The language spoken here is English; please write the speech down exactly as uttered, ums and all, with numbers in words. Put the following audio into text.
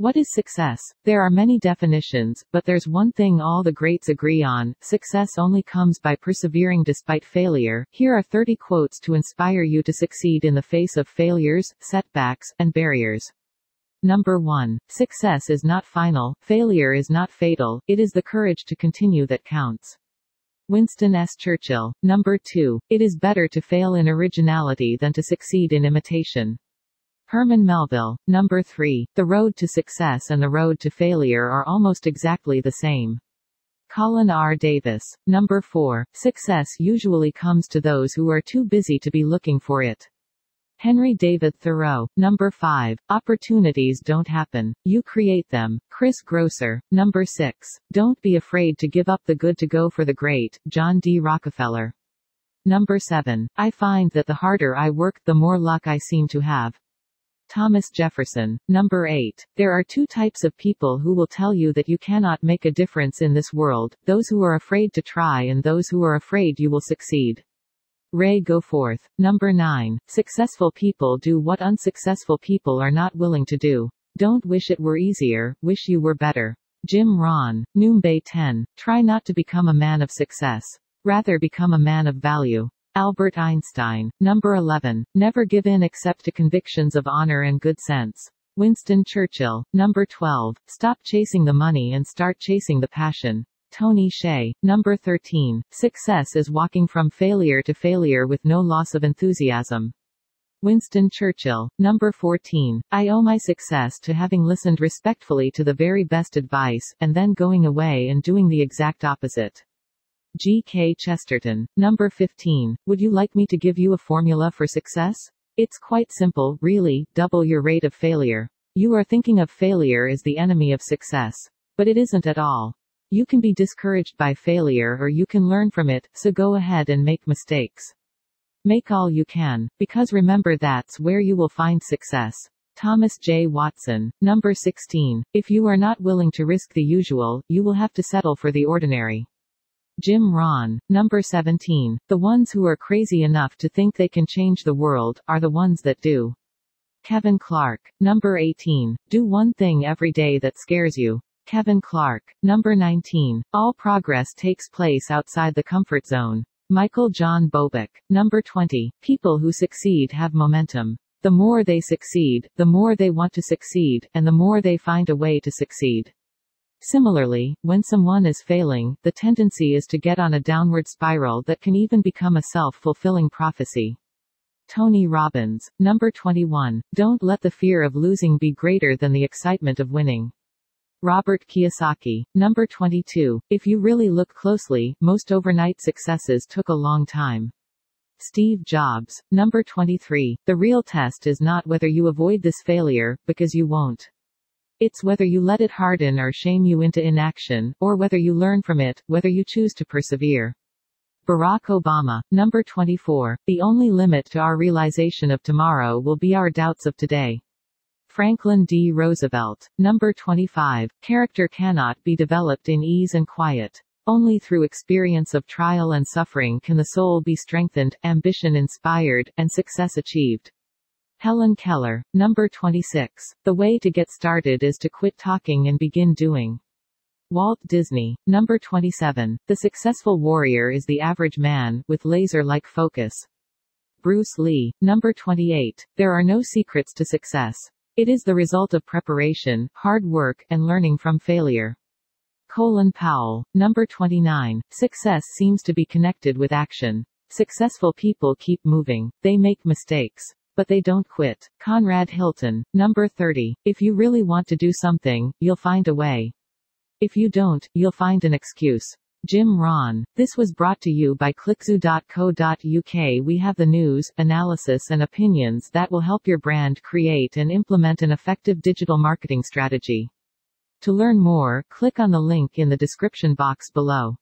What is success? There are many definitions, but there's one thing all the greats agree on: success only comes by persevering despite failure. Here are thirty quotes to inspire you to succeed in the face of failures, setbacks, and barriers. Number one. Success is not final, failure is not fatal, it is the courage to continue that counts. Winston S. Churchill. Number two. It is better to fail in originality than to succeed in imitation. Herman Melville. Number three. The road to success and the road to failure are almost exactly the same. Colin R. Davis. Number four. Success usually comes to those who are too busy to be looking for it. Henry David Thoreau. Number five. Opportunities don't happen, you create them. Chris Grosser. Number six. Don't be afraid to give up the good to go for the great. John D. Rockefeller. Number seven. I find that the harder I work, the more luck I seem to have. Thomas Jefferson. Number eight. There are two types of people who will tell you that you cannot make a difference in this world: those who are afraid to try and those who are afraid you will succeed. Ray Goforth. Number nine. Successful people do what unsuccessful people are not willing to do. Don't wish it were easier, wish you were better. Jim Rohn. Number ten. Try not to become a man of success. Rather become a man of value. Albert Einstein. Number eleven. Never give in except to convictions of honor and good sense. Winston Churchill. Number twelve. Stop chasing the money and start chasing the passion. Tony Hsieh. Number thirteen. Success is walking from failure to failure with no loss of enthusiasm. Winston Churchill. Number fourteen. I owe my success to having listened respectfully to the very best advice, and then going away and doing the exact opposite. G K Chesterton. Number fifteen. Would you like me to give you a formula for success? It's quite simple, really: double your rate of failure. You are thinking of failure as the enemy of success. But it isn't at all. You can be discouraged by failure, or you can learn from it, so go ahead and make mistakes. Make all you can, because remember, that's where you will find success. Thomas J. Watson. Number sixteen. If you are not willing to risk the usual, you will have to settle for the ordinary. Jim Rohn. Number seventeen. The ones who are crazy enough to think they can change the world are the ones that do. Kevin Clark. Number eighteen. Do one thing every day that scares you. Kevin Clark. Number nineteen. All progress takes place outside the comfort zone. Michael John Bobek. Number twenty. People who succeed have momentum. The more they succeed, the more they want to succeed, and the more they find a way to succeed. Similarly, when someone is failing, the tendency is to get on a downward spiral that can even become a self-fulfilling prophecy. Tony Robbins. Number twenty-one. Don't let the fear of losing be greater than the excitement of winning. Robert Kiyosaki. Number twenty-two. If you really look closely, most overnight successes took a long time. Steve Jobs. Number twenty-three. The real test is not whether you avoid this failure, because you won't. It's whether you let it harden or shame you into inaction, or whether you learn from it, whether you choose to persevere. Barack Obama. Number twenty-four. The only limit to our realization of tomorrow will be our doubts of today. Franklin D. Roosevelt. Number twenty-five. Character cannot be developed in ease and quiet. Only through experience of trial and suffering can the soul be strengthened, ambition inspired, and success achieved. Helen Keller. Number twenty-six. The way to get started is to quit talking and begin doing. Walt Disney. Number twenty-seven. The successful warrior is the average man, with laser-like focus. Bruce Lee. Number twenty-eight. There are no secrets to success. It is the result of preparation, hard work, and learning from failure. Colin Powell. Number twenty-nine. Success seems to be connected with action. Successful people keep moving. They make mistakes, but they don't quit. Conrad Hilton. Number thirty. If you really want to do something, you'll find a way. If you don't, you'll find an excuse. Jim Rohn. This was brought to you by clickzoo dot co dot U K. We have the news, analysis, and opinions that will help your brand create and implement an effective digital marketing strategy. To learn more, click on the link in the description box below.